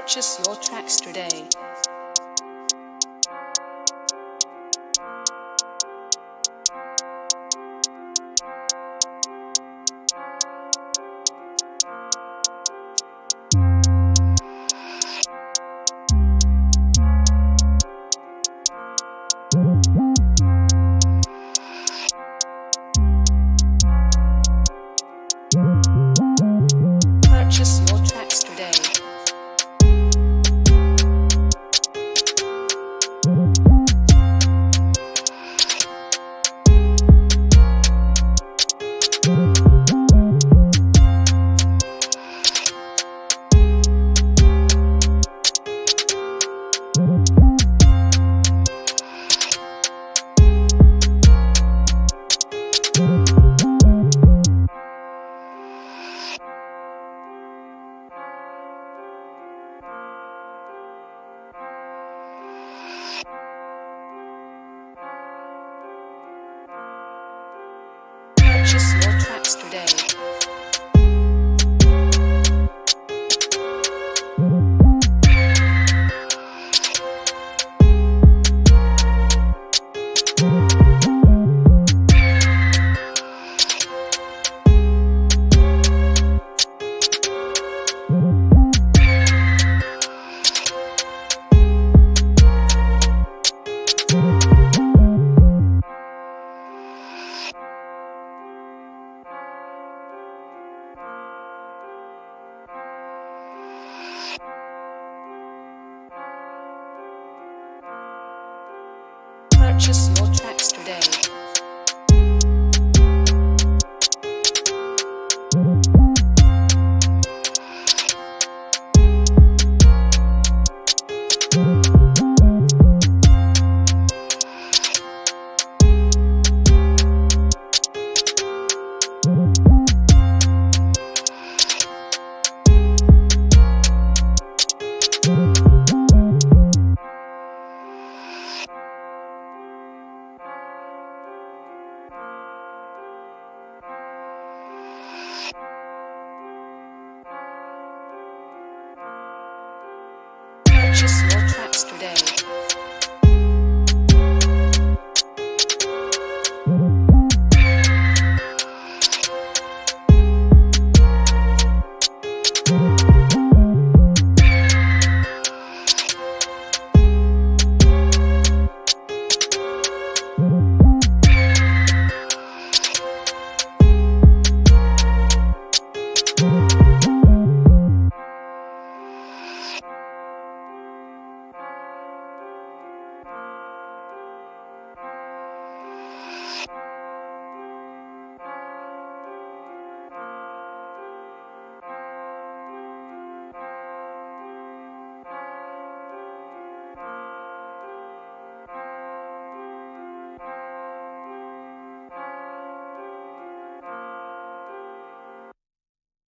purchase your tracks today. Purchase your tracks today. Purchase your tracks today. Purchase your tracks today. Purchase your tracks today.